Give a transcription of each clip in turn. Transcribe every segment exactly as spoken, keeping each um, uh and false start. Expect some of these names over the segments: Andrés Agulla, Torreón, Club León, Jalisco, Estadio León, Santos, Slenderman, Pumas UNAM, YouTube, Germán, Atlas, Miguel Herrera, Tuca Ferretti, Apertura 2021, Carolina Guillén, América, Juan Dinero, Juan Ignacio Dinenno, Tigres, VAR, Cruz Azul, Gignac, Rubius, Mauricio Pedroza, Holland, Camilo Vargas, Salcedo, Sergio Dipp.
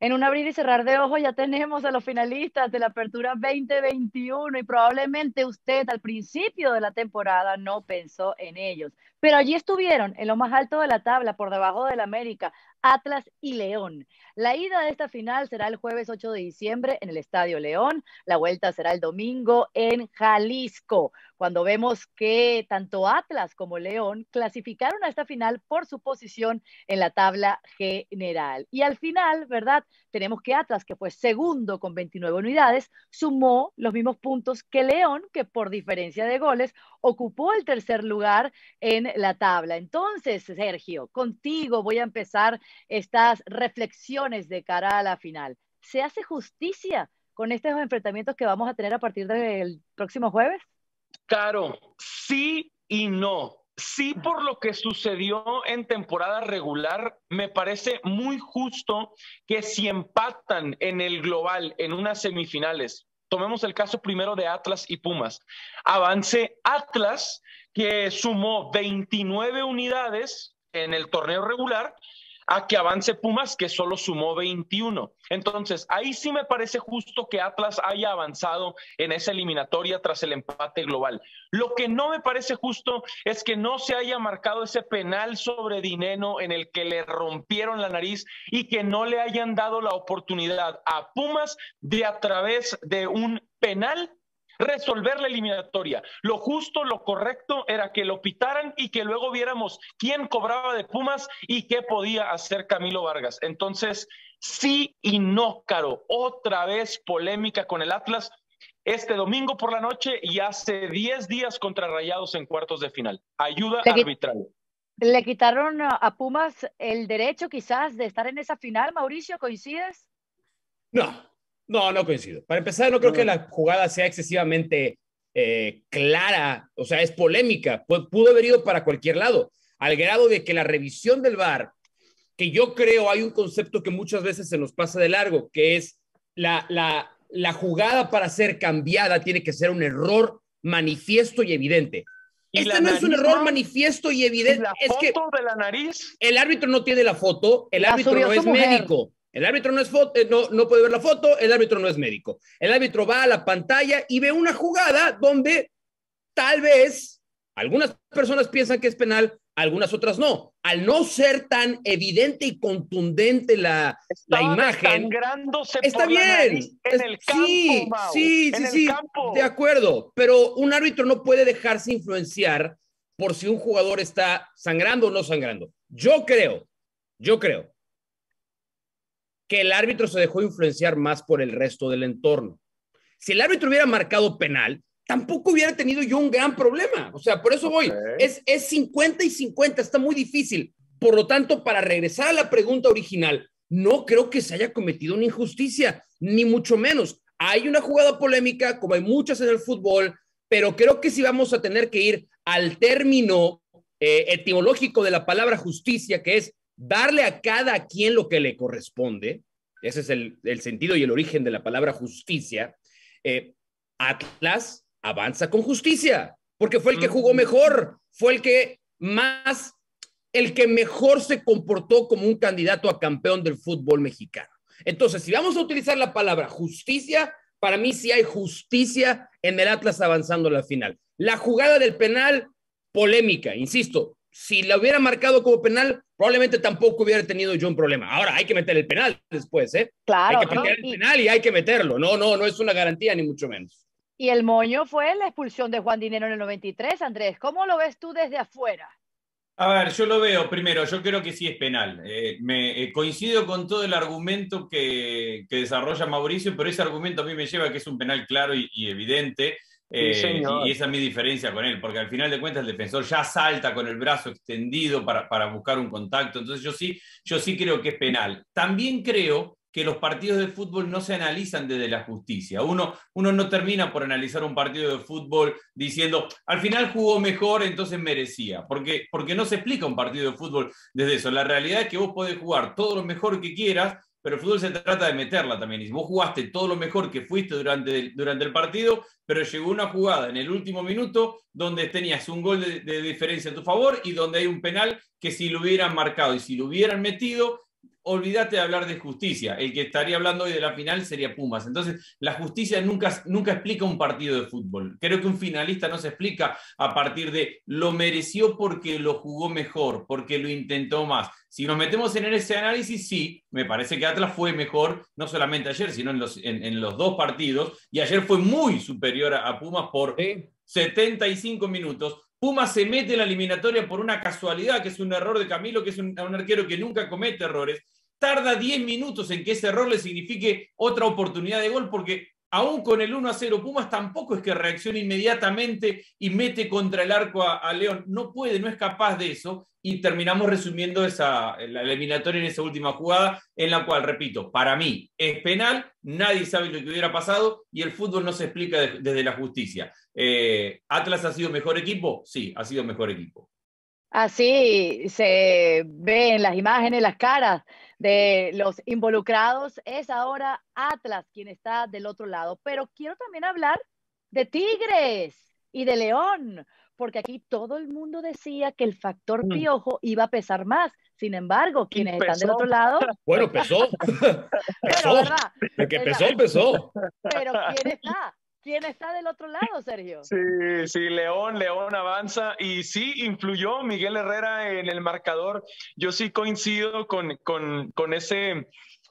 en un abrir y cerrar de ojos ya tenemos a los finalistas de la Apertura veinte veintiuno y probablemente usted al principio de la temporada no pensó en ellos, pero allí estuvieron en lo más alto de la tabla, por debajo del América, Atlas y León. La ida de esta final será el jueves ocho de diciembre en el Estadio León, la vuelta será el domingo en Jalisco, cuando vemos que tanto Atlas como León clasificaron a esta final por su posición en la tabla general. Y al final, ¿verdad? Tenemos que Atlas, que fue segundo con veintinueve unidades, sumó los mismos puntos que León, que por diferencia de goles ocupó el tercer lugar en la tabla. Entonces, Sergio, contigo voy a empezar estas reflexiones de cara a la final. ¿Se hace justicia con estos enfrentamientos que vamos a tener a partir del próximo jueves? Claro, sí y no. Sí, por lo que sucedió en temporada regular, me parece muy justo que si empatan en el global en unas semifinales, tomemos el caso primero de Atlas y Pumas, avance Atlas, que sumó veintinueve unidades en el torneo regular, a que avance Pumas, que solo sumó veintiuno. Entonces, ahí sí me parece justo que Atlas haya avanzado en esa eliminatoria tras el empate global. Lo que no me parece justo es que no se haya marcado ese penal sobre Dinenno en el que le rompieron la nariz y que no le hayan dado la oportunidad a Pumas de, a través de un penal, resolver la eliminatoria. Lo justo, lo correcto era que lo pitaran y que luego viéramos quién cobraba de Pumas y qué podía hacer Camilo Vargas. Entonces, sí y no, Caro. Otra vez polémica con el Atlas este domingo por la noche y hace diez días contra Rayados en cuartos de final. Ayuda arbitral. ¿Le quitaron a Pumas el derecho quizás de estar en esa final, Mauricio? ¿Coincides? No. No, no coincido. Para empezar, no creo que la jugada sea excesivamente eh, clara, o sea, es polémica. Pudo haber ido para cualquier lado, al grado de que la revisión del V A R, que yo creo hay un concepto que muchas veces se nos pasa de largo, que es la, la, la jugada para ser cambiada tiene que ser un error manifiesto y evidente. ¿Y este no es un error manifiesto y evidente? ¿La foto es que de la nariz? El árbitro no tiene la foto, el árbitro no es médico. El árbitro no, es foto, no, no puede ver la foto, el árbitro no es médico. El árbitro va a la pantalla y ve una jugada donde tal vez algunas personas piensan que es penal, algunas otras no. Al no ser tan evidente y contundente la, la imagen, está bien. En el campo, sí, Mau, sí, en sí, el sí, campo. De acuerdo. Pero un árbitro no puede dejarse influenciar por si un jugador está sangrando o no sangrando. Yo creo, yo creo. que el árbitro se dejó influenciar más por el resto del entorno. Si el árbitro hubiera marcado penal, tampoco hubiera tenido yo un gran problema. O sea, por eso voy. Okay. Es, es cincuenta y cincuenta, está muy difícil. Por lo tanto, para regresar a la pregunta original, no creo que se haya cometido una injusticia, ni mucho menos. Hay una jugada polémica, como hay muchas en el fútbol, pero creo que si vamos a tener que ir al término eh, etimológico de la palabra justicia, que es darle a cada quien lo que le corresponde, ese es el, el sentido y el origen de la palabra justicia, eh, Atlas avanza con justicia, porque fue el que jugó mejor, fue el que más, el que mejor se comportó como un candidato a campeón del fútbol mexicano. Entonces, si vamos a utilizar la palabra justicia, para mí sí hay justicia en el Atlas avanzando a la final. La jugada del penal, polémica, insisto, si la hubiera marcado como penal, probablemente tampoco hubiera tenido yo un problema. Ahora, hay que meter el penal después, ¿eh? Claro. Hay que meter el penal y hay que meterlo. No, no, no es una garantía, ni mucho menos. Y el moño fue la expulsión de Juan Dinero en el noventa y tres, Andrés. ¿Cómo lo ves tú desde afuera? A ver, yo lo veo. Primero, yo creo que sí es penal. Eh, me, eh, coincido con todo el argumento que, que desarrolla Mauricio, pero ese argumento a mí me lleva a que es un penal claro y, y evidente. Eh, y esa es mi diferencia con él, porque al final de cuentas el defensor ya salta con el brazo extendido para, para buscar un contacto. Entonces yo sí, yo sí creo que es penal. También creo que los partidos de fútbol no se analizan desde la justicia. Uno, uno no termina por analizar un partido de fútbol diciendo, al final jugó mejor, entonces merecía. Porque, porque no se explica un partido de fútbol desde eso. La realidad es que vos podés jugar todo lo mejor que quieras, pero el fútbol se trata de meterla también. Y si vos jugaste todo lo mejor que fuiste durante el, durante el partido, pero llegó una jugada en el último minuto donde tenías un gol de, de diferencia a tu favor y donde hay un penal que si lo hubieran marcado y si lo hubieran metido, olvídate de hablar de justicia. El que estaría hablando hoy de la final sería Pumas. Entonces, la justicia nunca, nunca explica un partido de fútbol. Creo que un finalista no se explica a partir de lo mereció porque lo jugó mejor, porque lo intentó más. Si nos metemos en ese análisis, sí, me parece que Atlas fue mejor, no solamente ayer, sino en los, en, en los dos partidos. Y ayer fue muy superior a, a Pumas por ¿Eh? setenta y cinco minutos. Pumas se mete en la eliminatoria por una casualidad, que es un error de Camilo, que es un, un arquero que nunca comete errores. Tarda diez minutos en que ese error le signifique otra oportunidad de gol, porque aún con el uno a cero, Pumas tampoco es que reaccione inmediatamente y mete contra el arco a, a León. No puede, no es capaz de eso, y terminamos resumiendo esa, la eliminatoria en esa última jugada, en la cual, repito, para mí es penal, nadie sabe lo que hubiera pasado, y el fútbol no se explica de, desde la justicia. Eh, ¿Atlas ha sido mejor equipo? Sí, ha sido mejor equipo. Así se ve en las imágenes, las caras de los involucrados. Es ahora Atlas quien está del otro lado. Pero quiero también hablar de Tigres y de León, porque aquí todo el mundo decía que el factor piojo iba a pesar más. Sin embargo, quienes pesó. Están del otro lado... Bueno, pesó. pesó. ¿Verdad? El que pesó, pesó. Pero ¿quién está? ¿Quién está del otro lado, Sergio? Sí, sí, León, León avanza, y sí influyó Miguel Herrera en el marcador. Yo sí coincido con, con, con ese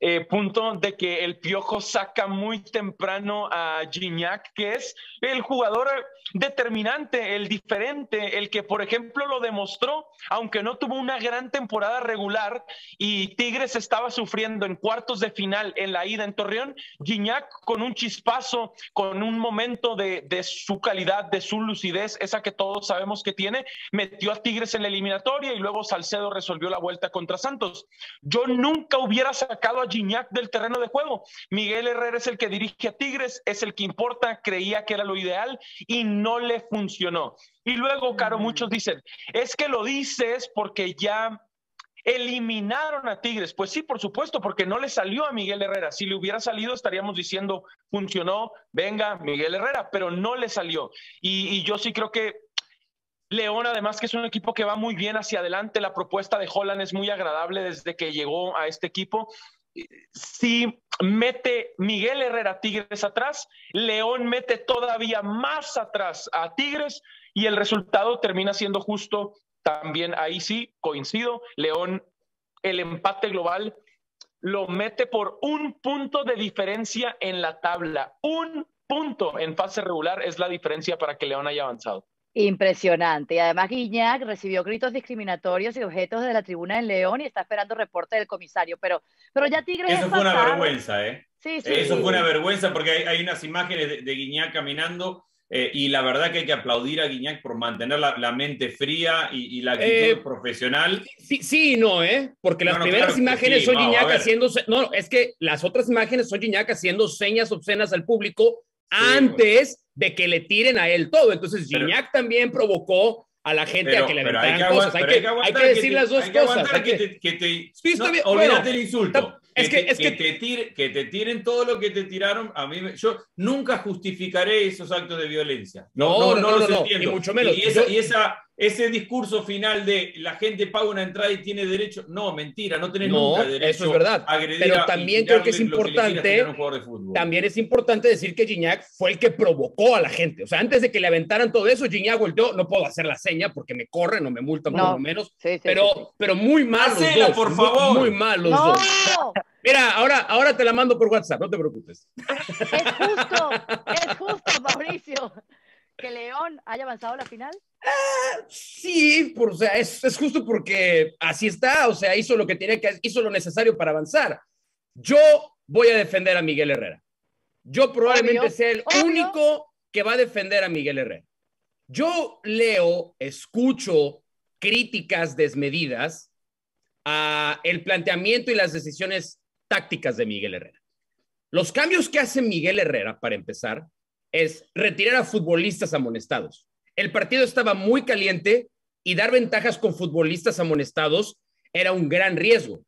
eh, punto de que el Piojo saca muy temprano a Gignac, que es el jugador determinante, el diferente, el que, por ejemplo, lo demostró, aunque no tuvo una gran temporada regular y Tigres estaba sufriendo en cuartos de final en la ida en Torreón. Gignac, con un chispazo, con un momento de, de su calidad, de su lucidez, esa que todos sabemos que tiene, metió a Tigres en la eliminatoria, y luego Salcedo resolvió la vuelta contra Santos. Yo nunca hubiera sacado a Gignac del terreno de juego. Miguel Herrera es el que dirige a Tigres, es el que importa, creía que era lo ideal y no le funcionó. Y luego, Caro, muchos dicen, es que lo dices porque ya eliminaron a Tigres. Pues sí, por supuesto, porque no le salió a Miguel Herrera. Si le hubiera salido, estaríamos diciendo, funcionó, venga, Miguel Herrera, pero no le salió. Y, y yo sí creo que León, además, que es un equipo que va muy bien hacia adelante. La propuesta de Holland es muy agradable desde que llegó a este equipo. Si mete Miguel Herrera Tigres atrás, León mete todavía más atrás a Tigres, y el resultado termina siendo justo. También ahí sí coincido, León el empate global lo mete por un punto de diferencia en la tabla. Un punto en fase regular es la diferencia para que León haya avanzado. Impresionante. Y además Gignac recibió gritos discriminatorios y objetos de la tribuna en León, y está esperando reporte del comisario. Pero, pero ya Tigres... Eso fue pasado. Una vergüenza, ¿eh? Sí, sí, Eso sí. fue una vergüenza, porque hay, hay unas imágenes de, de Gignac caminando, eh, y la verdad que hay que aplaudir a Gignac por mantener la, la mente fría y, y la actitud eh, profesional. Sí, sí, no, ¿eh? Porque las no, no, primeras claro imágenes sí, son no, Gignac haciendo... No, es que las otras imágenes son Gignac haciendo señas obscenas al público sí, antes... Bueno. de que le tiren a él todo. Entonces Gignac pero, también provocó a la gente pero, a que le aventaran hay que cosas. Hay que, hay, que hay que decir que te, las dos hay cosas. Que hay que, que te, que te sí, no, olvídate bueno, el insulto. Es que, que, es que, que, te tire, que te tiren todo lo que te tiraron. A mí me, yo nunca justificaré esos actos de violencia. No, no, no, no, no, no, no, no ni mucho menos. Y, esa, yo, y esa, ese discurso final de la gente paga una entrada y tiene derecho. No, mentira, no tenés no, nunca derecho. Eso es verdad. Pero también creo que es importante. Que de también es importante decir que Gignac fue el que provocó a la gente. O sea, antes de que le aventaran todo eso, Gignac volteó. No puedo hacer la seña porque me corren o me multan, no, por lo menos. Sí, sí, pero, sí, sí. pero muy mal. Hacela, los dos, por favor. Muy, muy mal los no. dos. Mira, ahora, ahora te la mando por WhatsApp, no te preocupes. Es justo, es justo, Mauricio, que León haya avanzado a la final. Ah, sí, por, o sea, es, es justo porque así está, o sea, hizo lo que tenía que, hizo lo necesario para avanzar. Yo voy a defender a Miguel Herrera. Yo probablemente Obvio. sea el Obvio. único que va a defender a Miguel Herrera. Yo leo, escucho críticas desmedidas a el planteamiento y las decisiones tácticas de Miguel Herrera. Los cambios que hace Miguel Herrera, para empezar, es retirar a futbolistas amonestados. El partido estaba muy caliente y dar ventajas con futbolistas amonestados era un gran riesgo.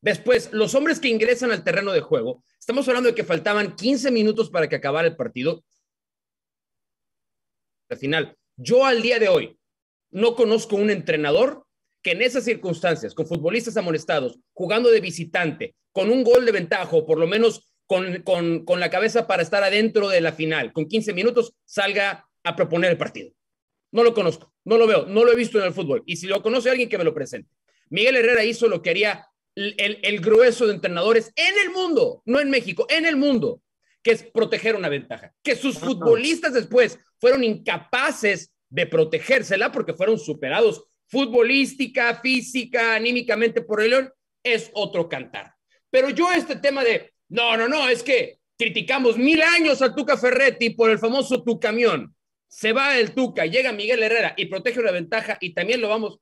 Después, los hombres que ingresan al terreno de juego, estamos hablando de que faltaban quince minutos para que acabara el partido. Al final, yo al día de hoy no conozco un entrenador que en esas circunstancias, con futbolistas amonestados, jugando de visitante, con un gol de ventaja, o por lo menos con, con, con la cabeza para estar adentro de la final, con quince minutos, salga a proponer el partido. No lo conozco, no lo veo, no lo he visto en el fútbol. Y si lo conoce alguien, que me lo presente. Miguel Herrera hizo lo que haría el, el, el grueso de entrenadores en el mundo, no en México, en el mundo, que es proteger una ventaja. Que sus futbolistas después fueron incapaces de protegérsela porque fueron superados futbolística, física, anímicamente por el León, es otro cantar. Pero yo este tema de, no, no, no, es que criticamos mil años al Tuca Ferretti por el famoso tu camión. Se va el Tuca, llega Miguel Herrera y protege una ventaja y también lo vamos.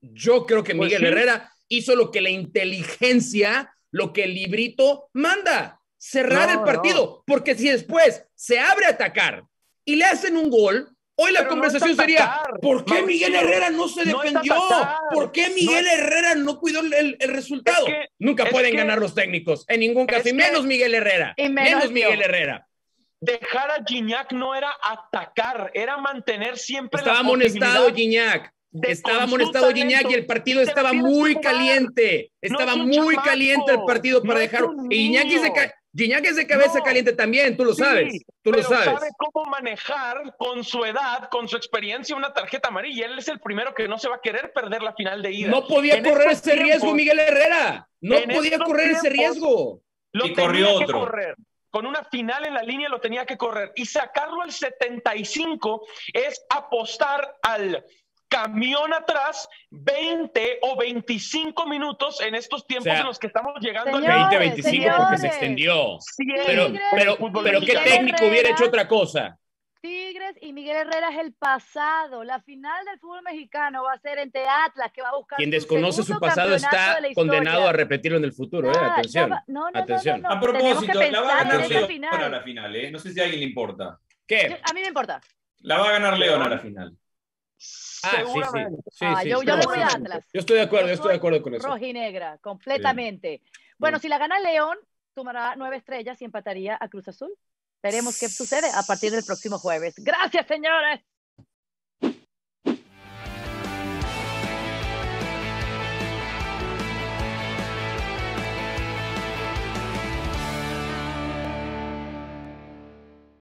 Yo creo que Miguel pues, Herrera sí. hizo lo que la inteligencia, lo que el librito manda, cerrar no, el partido, no. porque si después se abre a atacar y le hacen un gol, hoy la Pero conversación no sería, atacar, ¿por qué Mauricio, Miguel Herrera no se defendió? No atacar, ¿por qué Miguel no es... Herrera no cuidó el, el resultado? Es que, Nunca pueden que, ganar los técnicos, en ningún caso, y menos que, Miguel Herrera, menos, menos Miguel yo. Herrera. Dejar a Gignac no era atacar, era mantener siempre estaba la amonestado Gignac, estaba amonestado Gignac y el partido estaba muy jugar. caliente, estaba no es muy chamaco, caliente el partido para no dejarlo, y Gignac es, de Gignac es de cabeza no, caliente también, tú lo sabes, sí, tú lo sabes. Sabe cómo manejar con su edad, con su experiencia una tarjeta amarilla, él es el primero que no se va a querer perder la final de ida. No podía en correr ese tiempos, riesgo Miguel Herrera, no podía correr tiempos, ese riesgo. Lo y corrió otro. Correr. Con una final en la línea lo tenía que correr. Y sacarlo al setenta y cinco es apostar al camión atrás veinte o veinticinco minutos en estos tiempos, o sea, en los que estamos llegando. veinte, veinticinco porque se extendió. Tigres, pero, pero, pero ¿qué técnico Herrera, hubiera hecho otra cosa? Tigres y Miguel Herrera es el pasado. La final del fútbol mexicano va a ser entre Atlas, que va a buscar. Quien desconoce su pasado está condenado a repetirlo en el futuro. No, eh, atención. No, no, atención. No, no, no, no. A propósito, la va a ganar León final. Para la final. Eh. No sé si a alguien le importa. ¿Qué? Yo, a mí me importa. La va a ganar León a la final. Ah, sí, sí. sí, ah, sí yo, yo le voy a Atlas. Yo estoy de acuerdo, yo estoy de acuerdo con eso. Rojinegra, completamente. Sí. Bueno, sí. Si la gana León, tomará nueve estrellas y empataría a Cruz Azul. Veremos qué sucede a partir del próximo jueves. Gracias, señores.